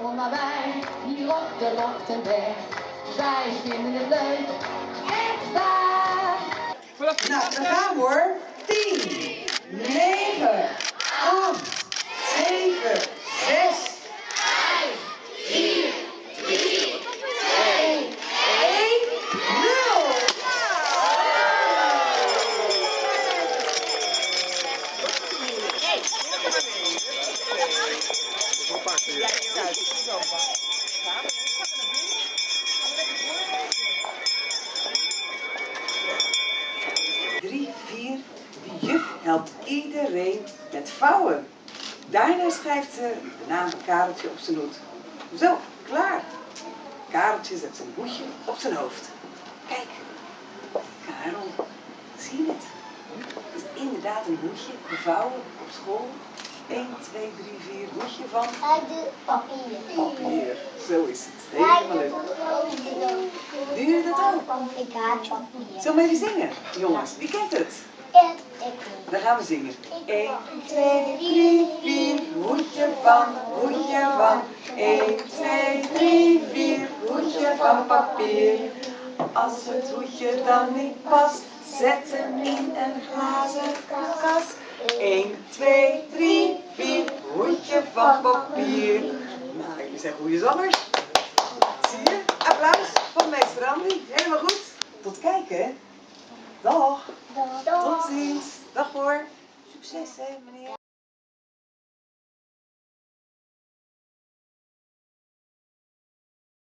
komen maar wij, hier op de Lochtenberg. Wij vinden het leuk, echt waar. Nou, dan gaan we hoor. 10, 9, 8, 7, 6. Helpt iedereen met vouwen. Daarna schrijft ze de naam van Kareltje op zijn hoed. Zo, klaar. Kareltje zet zijn hoedje op zijn hoofd. Kijk, Karel, zie je het? Het is inderdaad een hoedje, gevouwen op school. 1, 2, 3, 4, hoedje van... papier. Papier, zo is het. Helemaal leuk. Nu je dat ook? Ik haat papier. Zullen we even zingen, jongens? Wie kent het? Dan gaan we zingen. 1, 2, 3, 4, hoedje van, hoedje van. 1, 2, 3, 4, hoedje van papier. Als het hoedje dan niet past, zet hem in een glazen kast. 1, 2, 3, 4, hoedje van papier. Nou, jullie zijn goede zangers. Zie je? Applaus voor meester Andrie. Helemaal goed. Tot kijken, hè. Dag. Dag. Tot ziens. Dag hoor. Succes hè, meneer.